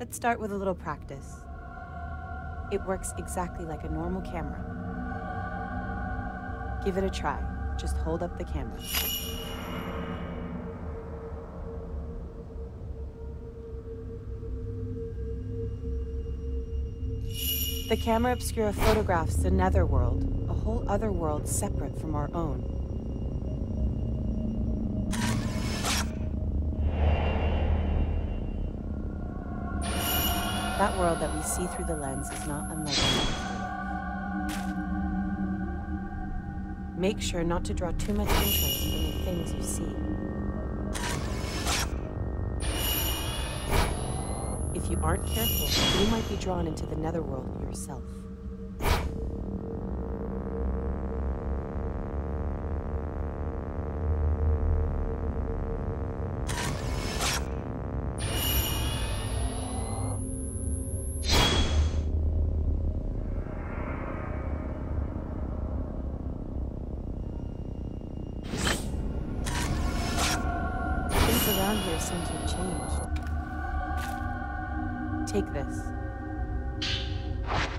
Let's start with a little practice. It works exactly like a normal camera. Give it a try. Just hold up the camera. The camera obscura photographs the netherworld, a whole other world separate from our own. That world that we see through the lens is not unlike that. Make sure not to draw too much interest in the things you see. If you aren't careful, you might be drawn into the netherworld yourself. Around here seems to have changed. Take this.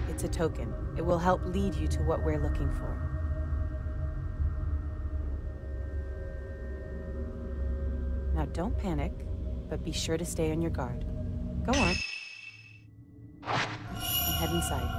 It's a token. It will help lead you to what we're looking for. Now don't panic, but be sure to stay on your guard. Go on. And head inside.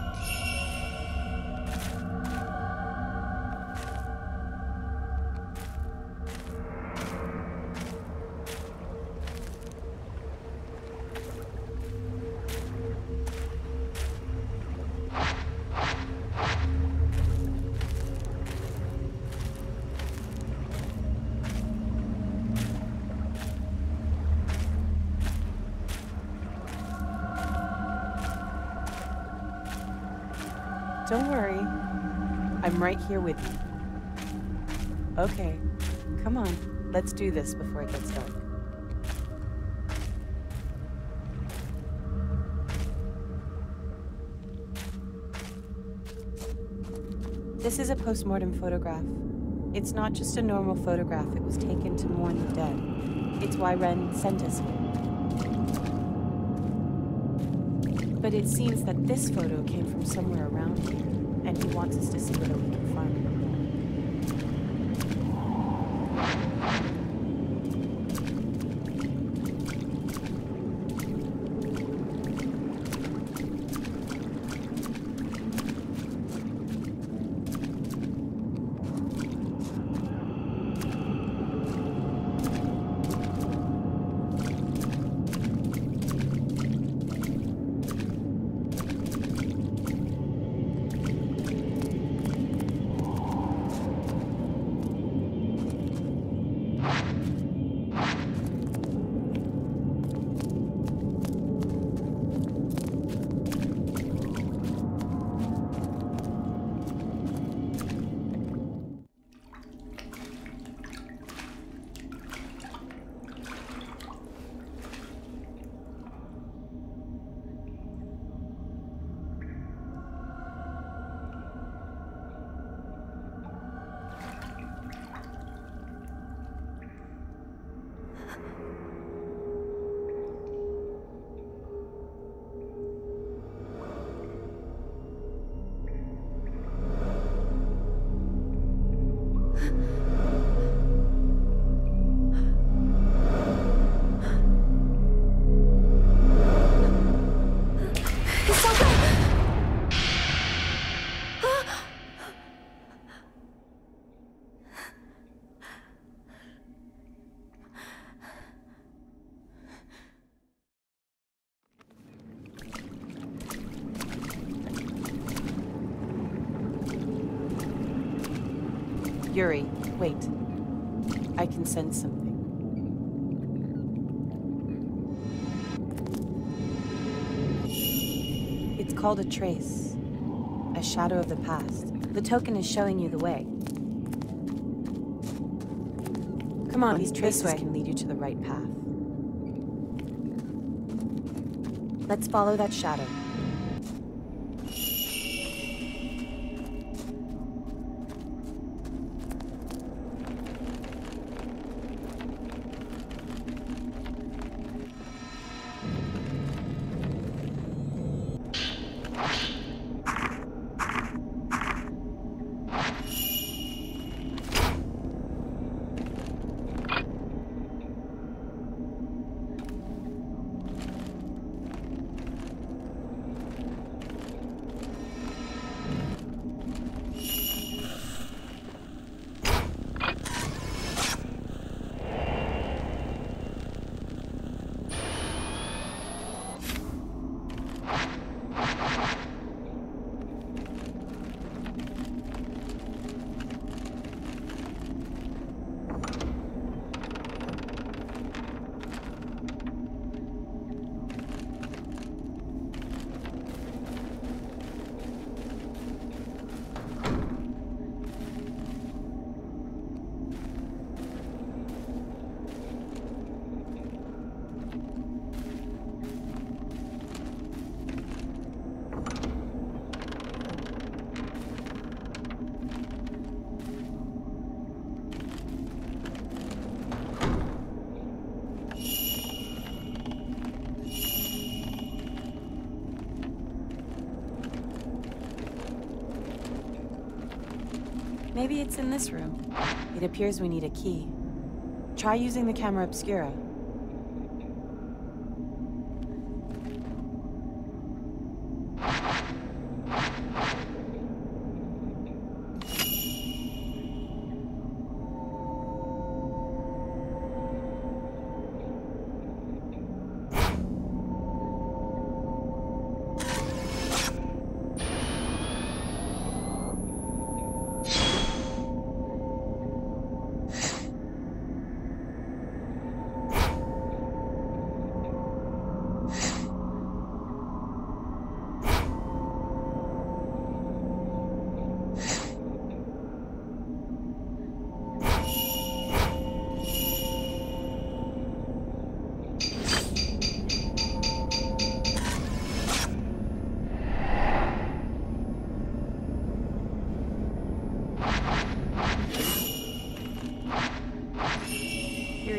Don't worry, I'm right here with you. Okay, come on, let's do this before it gets dark. This is a post-mortem photograph. It's not just a normal photograph, it was taken to mourn the dead. It's why Ren sent us here. But it seems that this photo came from somewhere around here, and he wants us to see where we can find it. Yuri, wait. I can sense something. It's called a trace, a shadow of the past. The token is showing you the way. Come on, these traces can lead you to the right path. Let's follow that shadow. Maybe it's in this room. It appears we need a key. Try using the camera obscura.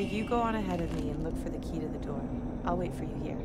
You go on ahead of me and look for the key to the door. I'll wait for you here.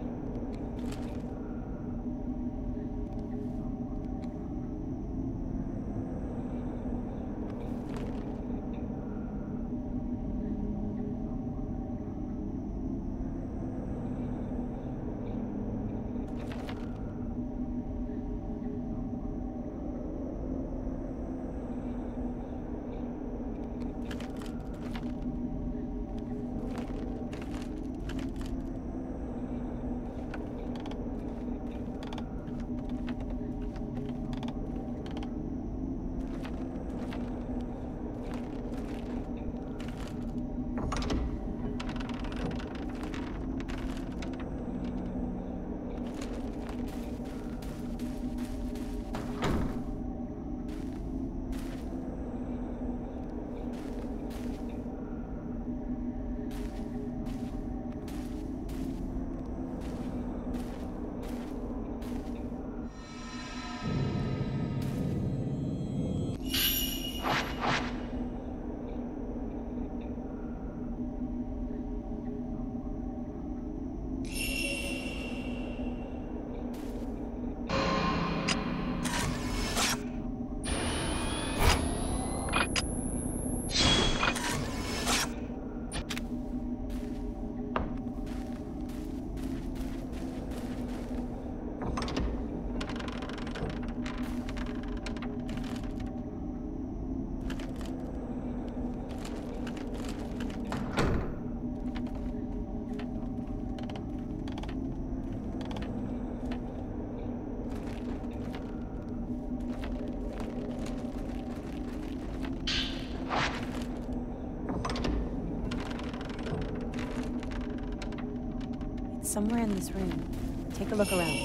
Somewhere in this room. Take a look around.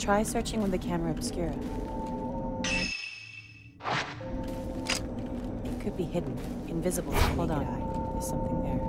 Try searching with the camera obscura. It could be hidden, invisible. Hold on. There's something there.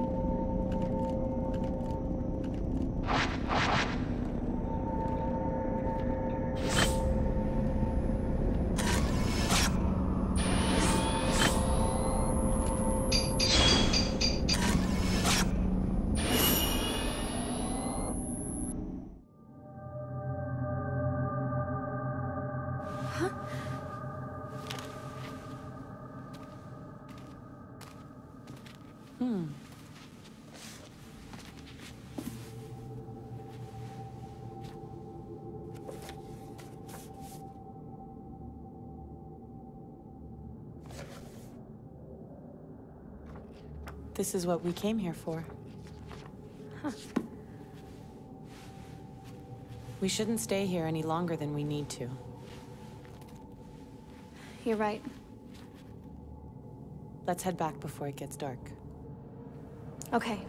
This is what we came here for. Huh. We shouldn't stay here any longer than we need to. You're right. Let's head back before it gets dark. Okay.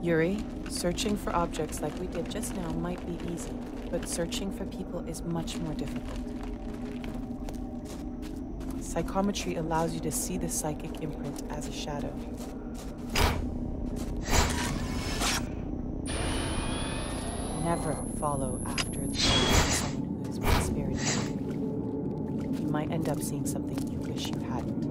Yuri, searching for objects like we did just now might be easy. but searching for people is much more difficult. Psychometry allows you to see the psychic imprint as a shadow. Never follow after the someone who is with spirit. You might end up seeing something you wish you hadn't.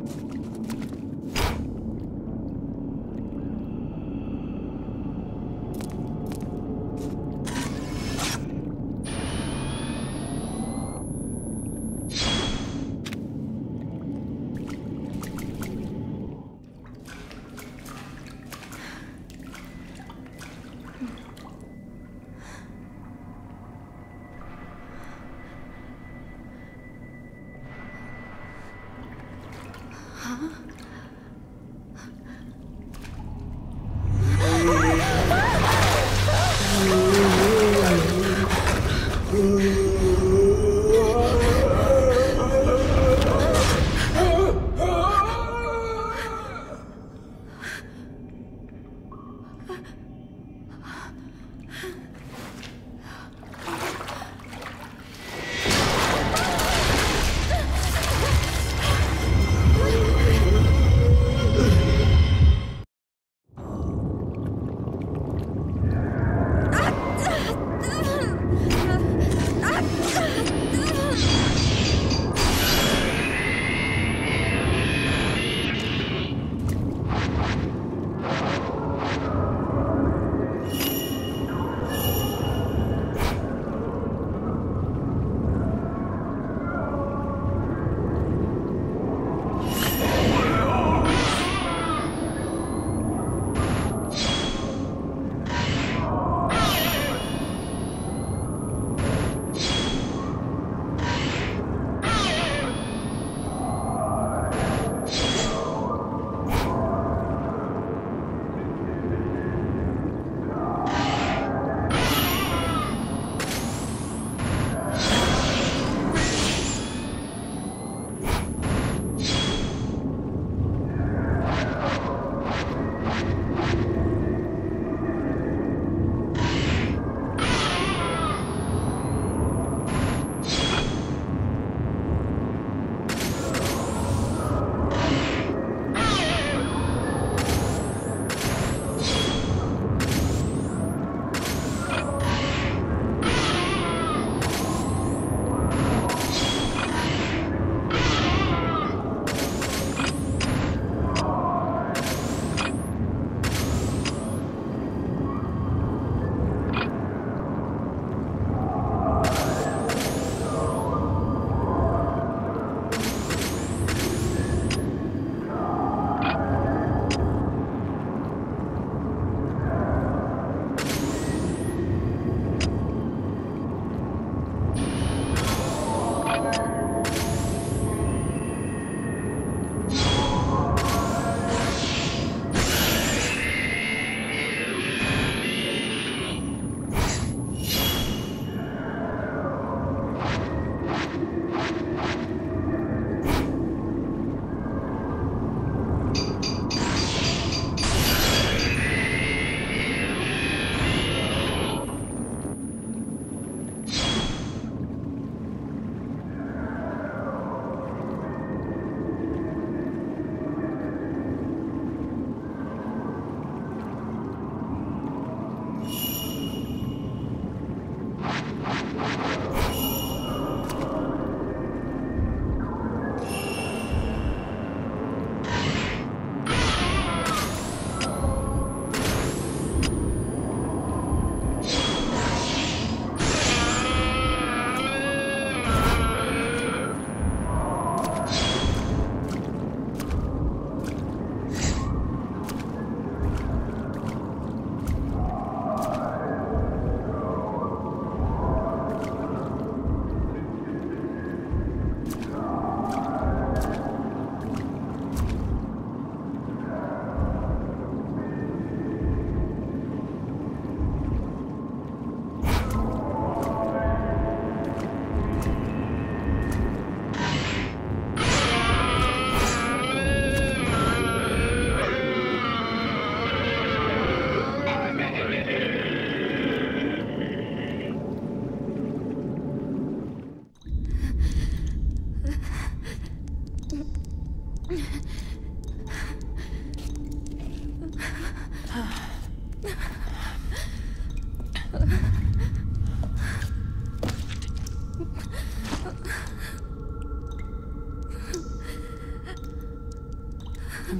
I'm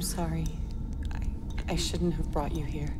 sorry. I shouldn't have brought you here.